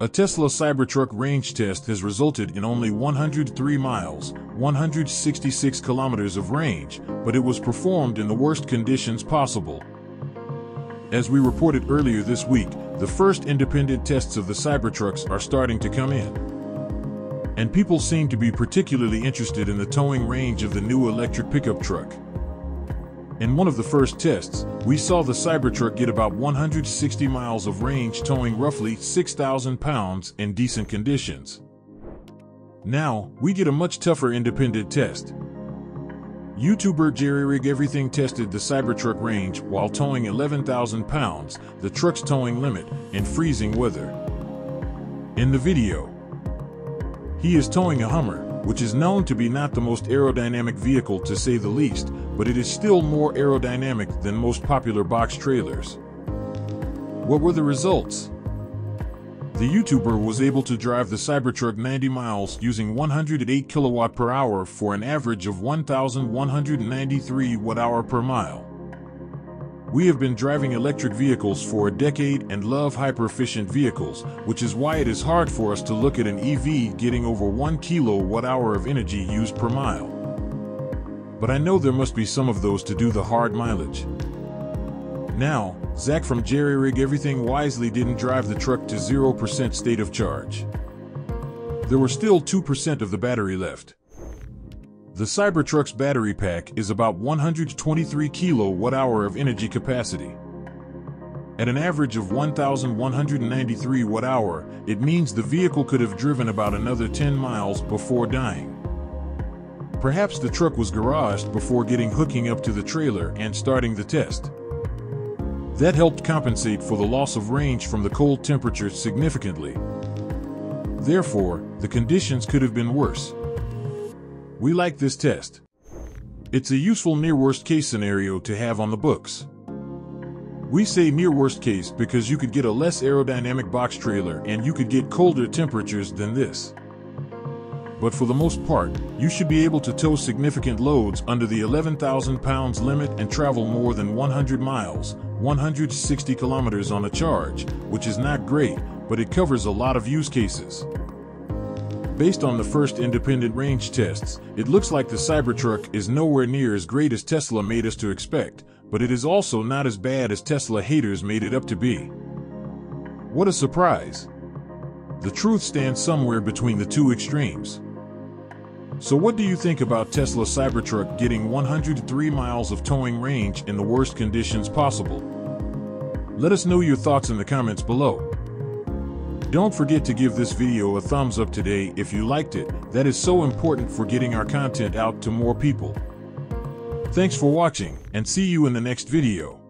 A Tesla Cybertruck range test has resulted in only 103 miles, 166 kilometers of range, but it was performed in the worst conditions possible. As we reported earlier this week, the first independent tests of the Cybertrucks are starting to come in. And people seem to be particularly interested in the towing range of the new electric pickup truck. In one of the first tests, we saw the Cybertruck get about 160 miles of range towing roughly 6,000 pounds in decent conditions. Now, we get a much tougher independent test. YouTuber JerryRigEverything tested the Cybertruck range while towing 11,000 pounds, the truck's towing limit, in freezing weather. In the video, he is towing a Hummer, which is known to be not the most aerodynamic vehicle to say the least, but it is still more aerodynamic than most popular box trailers. What were the results? The YouTuber was able to drive the Cybertruck 90 miles using 108 kWh for an average of 1,193 Wh per mile. We have been driving electric vehicles for a decade and love hyper-efficient vehicles, which is why it is hard for us to look at an EV getting over 1 kWh of energy used per mile. But I know there must be some of those to do the hard mileage. Now, Zach from JerryRigEverything wisely didn't drive the truck to 0% state of charge. There were still 2% of the battery left. The Cybertruck's battery pack is about 123 kWh of energy capacity. At an average of 1,193 Wh, it means the vehicle could have driven about another 10 miles before dying. Perhaps the truck was garaged before hooking up to the trailer and starting the test. That helped compensate for the loss of range from the cold temperatures significantly. Therefore, the conditions could have been worse. We like this test. It's a useful near-worst case scenario to have on the books. We say near-worst case because you could get a less aerodynamic box trailer and you could get colder temperatures than this. But for the most part, you should be able to tow significant loads under the 11,000 pounds limit and travel more than 100 miles, 160 kilometers on a charge, which is not great, but it covers a lot of use cases. Based on the first independent range tests, it looks like the Cybertruck is nowhere near as great as Tesla made us to expect, but it is also not as bad as Tesla haters made it up to be. What a surprise! The truth stands somewhere between the two extremes. So what do you think about Tesla Cybertruck getting 103 miles of towing range in the worst conditions possible? Let us know your thoughts in the comments below. Don't forget to give this video a thumbs up today if you liked it. That is so important for getting our content out to more people. Thanks for watching, and see you in the next video.